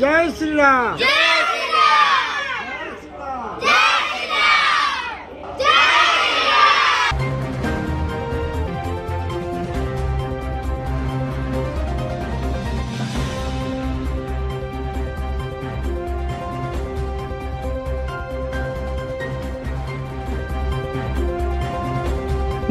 जय श्री राम।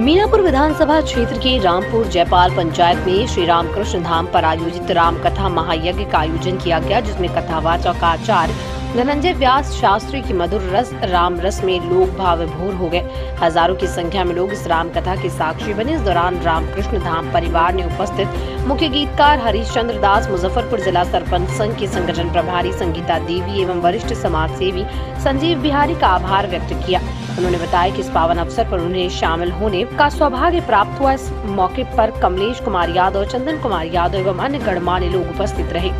मीनापुर विधानसभा क्षेत्र के रामपुर जयपाल पंचायत में श्री रामकृष्ण धाम पर आयोजित रामकथा महायज्ञ का आयोजन किया गया, जिसमें कथावाचक आचार्य धनंजय व्यास शास्त्री की मधुर रस राम रस में लोग भावभोर हो गए। हजारों की संख्या में लोग इस रामकथा के साक्षी बने। इस दौरान रामकृष्ण धाम परिवार ने उपस्थित मुख्य गीतकार हरीश चंद्र दास, मुजफ्फरपुर जिला सरपंच संघ के संगठन प्रभारी संगीता देवी एवं वरिष्ठ समाज सेवी संजीव बिहारी का आभार व्यक्त किया। उन्होंने बताया कि इस पावन अवसर पर उन्हें शामिल होने का सौभाग्य प्राप्त हुआ। इस मौके पर कमलेश कुमार यादव, चंदन कुमार यादव एवं अन्य गणमान्य लोग उपस्थित रहे।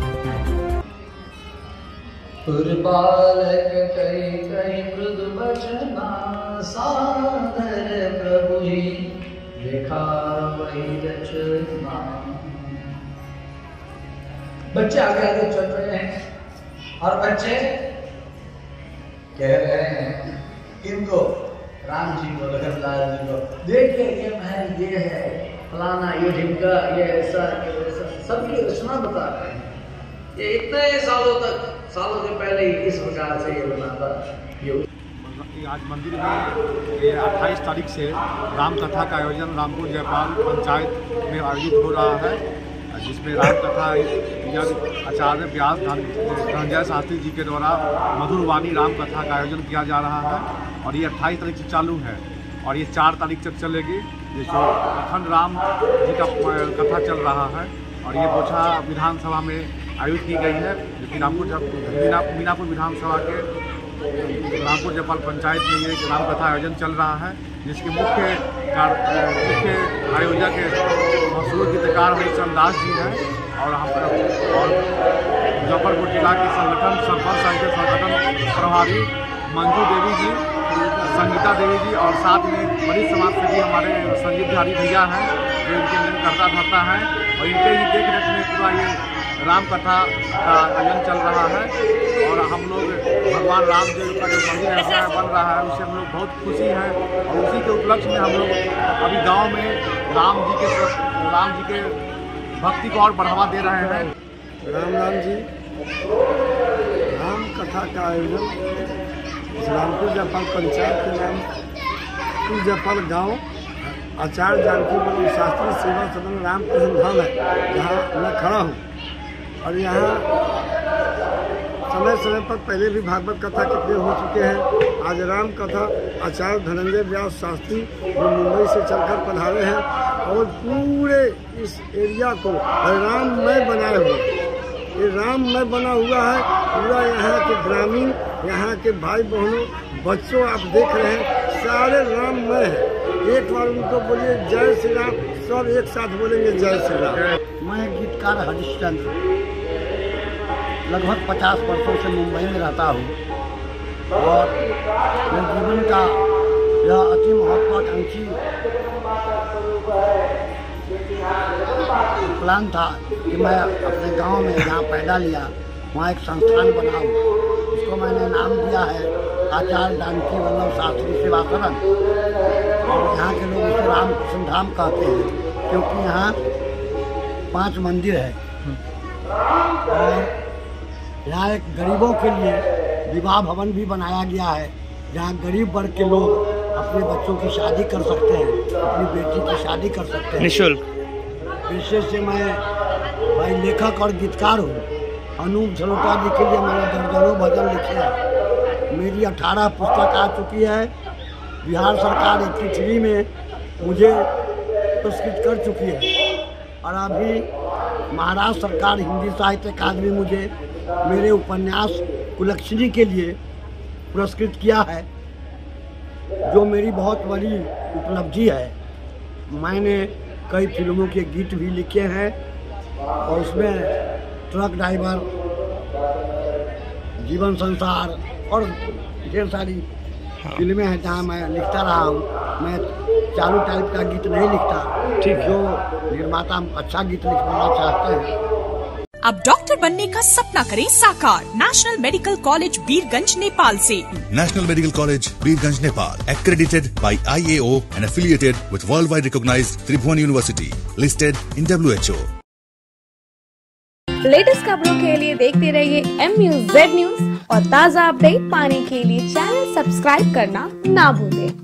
बच्चे आगे आगे चल रहे हैं और बच्चे कह रहे हैं इनको राम जी को, लखनलाल जी को देखिए, ये महल, ये है फलाना, ये ढिमका, ये ऐसा, ये वैसा, सबकी रचना बता रहे हैं। ये इतने सालों तक, सालों से पहले ही इस प्रकार से ये बनाता। ये आज मंदिर में ये 28 तारीख से रामकथा का आयोजन रामपुर जयपाल पंचायत में आयोजित हो रहा है, जिसमें रामकथा आचार्य व्यास धनंजय शास्त्री जी के द्वारा मधुर वाणी रामकथा का आयोजन किया जा रहा है। और ये 28 तारीख से चालू है और ये 4 तारीख तक चलेगी। ये अखंड राम जी का कथा चल रहा है और ये बोछा विधानसभा में आयोजित की गई है, जो कि मीनापुर विधानसभा के रामपुर जयपाल पंचायत में ये रामकथा आयोजन चल रहा है, जिसके मुख्य आयोजक मशहूर गीतकार हरीश चंद्र दास जी हैं और मुजफ्फरपुर जिला के संगठन सरपंच संघ के संगठन प्रभारी मंजू देवी जी, संगीता देवी जी और साथ में वरिष्ठ समाज सेवी हमारे संजीव बिहारी भैया हैं, जो इनके लिए करता धरता है और इनके ही देख रेख में पूरा ये रामकथा का आयोजन चल रहा है। और हम लोग भगवान रामदेव का जो मंदिर ऐसा बन रहा है, उससे हम लोग बहुत खुशी हैं और उसी के उपलक्ष्य में हम लोग अभी गांव में राम जी के भक्ति को और बढ़ावा दे रहे हैं। राम जी राम कथा का आयोजन रामपुर जयपाल पंचायत के रामपुर जयपाल गाँव आचार्य जानकी वल्लभ शास्त्री सेवाकरण रामकृष्ण धाम है, जहाँ मैं खड़ा हूँ। और यहाँ समय समय पर पहले भी भागवत कथा कितने हो चुके हैं। आज राम कथा आचार्य धनंजय व्यास शास्त्री जो मुंबई से चलकर पधारे हैं और पूरे इस एरिया को राममय बनाए हुए, ये राममय बना हुआ है पूरा। यहाँ के ग्रामीण, यहाँ के भाई बहनों, बच्चों, आप देख रहे हैं सारे राममय हैं। एक बार उनको बोलिए जय श्री राम, सब एक साथ बोलेंगे जय श्री राम। मैं गीतकार हरीश चंद्र लगभग 50 वर्षों से मुंबई में रहता हूँ और मेरे जीवन का यह अति महत्वाकांक्षी प्लान था कि मैं अपने गांव में जहाँ पैदा लिया वहाँ एक संस्थान बनाऊँ। उसको मैंने नाम दिया है आचार्य जानकी वल्लभ शास्त्री सेवाकरण और यहाँ के लोग उसे रामकृष्ण धाम कहते हैं, क्योंकि यहाँ 5 मंदिर है और यहाँ एक गरीबों के लिए विवाह भवन भी बनाया गया है, जहाँ गरीब वर्ग के लोग अपने बच्चों की शादी कर सकते हैं, अपनी बेटी की शादी कर सकते हैं निःशुल्क। विशेष से मैं भाई लेखक और गीतकार हूँ। अनूप झलोटा जी के लिए मैंने दर्जनों भजन लिखे हैं। मेरी 18 पुस्तक आ चुकी है। बिहार सरकार 83 में मुझे पुरस्कृत कर चुकी है और अभी महाराष्ट्र सरकार हिंदी साहित्य अकादमी मुझे मेरे उपन्यास कुलक्षणी के लिए पुरस्कृत किया है, जो मेरी बहुत बड़ी उपलब्धि है। मैंने कई फिल्मों के गीत भी लिखे हैं और उसमें ट्रक ड्राइवर, जीवन संसार और ढेर सारी फिल्में हैं जहाँ मैं लिखता रहा हूँ। मैं चालू टाइप का गीत नहीं लिखता, ठीक, जो निर्माता अच्छा गीत लिखवाना चाहते हैं। अब डॉक्टर बनने का सपना करें साकार। National medical college Birgunj Nepal से। National medical college Birgunj Nepal, accredited by IAO and affiliated with world wide recognised Tribhuvan university, listed in WHO। लेटेस्ट खबरों के लिए देखते रहिए MUZ न्यूज़ और ताज़ा अपडेट पाने के लिए चैनल सब्सक्राइब करना ना भूलें।